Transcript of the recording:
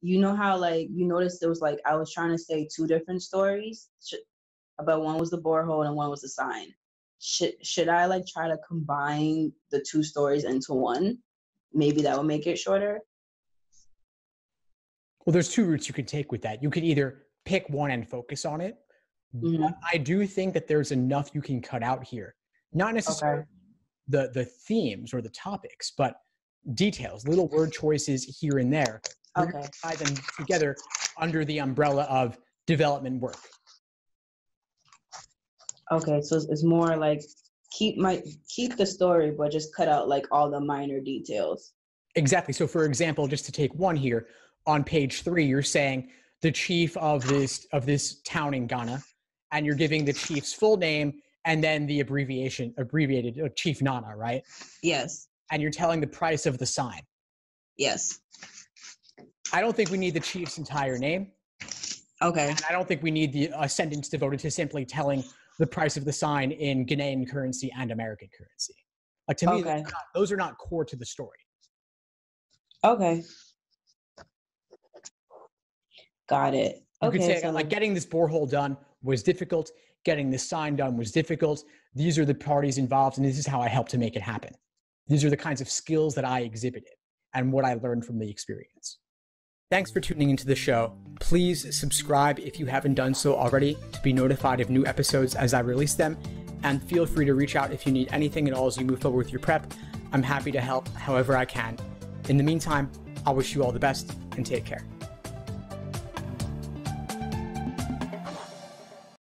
you know how, like, you noticed there was, like, I was trying to say two different stories, but one was the borehole and one was the sign. Should I, like, try to combine the two stories into one? Maybe that would make it shorter. Well, there's two routes you can take with that. You could either pick one and focus on it. Mm-hmm. But I do think that there's enough you can cut out here. Not necessarily the themes or the topics, but details, little word choices here and there. Okay. Tie them together under the umbrella of development work. Okay, so it's more like keep the story, but just cut out like all the minor details. Exactly. So for example, just to take one here, on page 3, you're saying the chief of this town in Ghana, and you're giving the chief's full name and then the abbreviated Chief Nana, right? Yes. And you're telling the price of the sign. Yes. I don't think we need the chief's entire name. Okay. And I don't think we need a sentence devoted to simply telling the price of the sign in Ghanaian currency and American currency. Like, to me, those are not core to the story. Okay. Got it. You could say, so like, getting this borehole done was difficult. Getting this sign done was difficult. These are the parties involved, and this is how I helped to make it happen. These are the kinds of skills that I exhibited and what I learned from the experience. Thanks for tuning into the show. Please subscribe if you haven't done so already to be notified of new episodes as I release them, and feel free to reach out if you need anything at all as you move forward with your prep. I'm happy to help however I can. In the meantime, I wish you all the best and take care.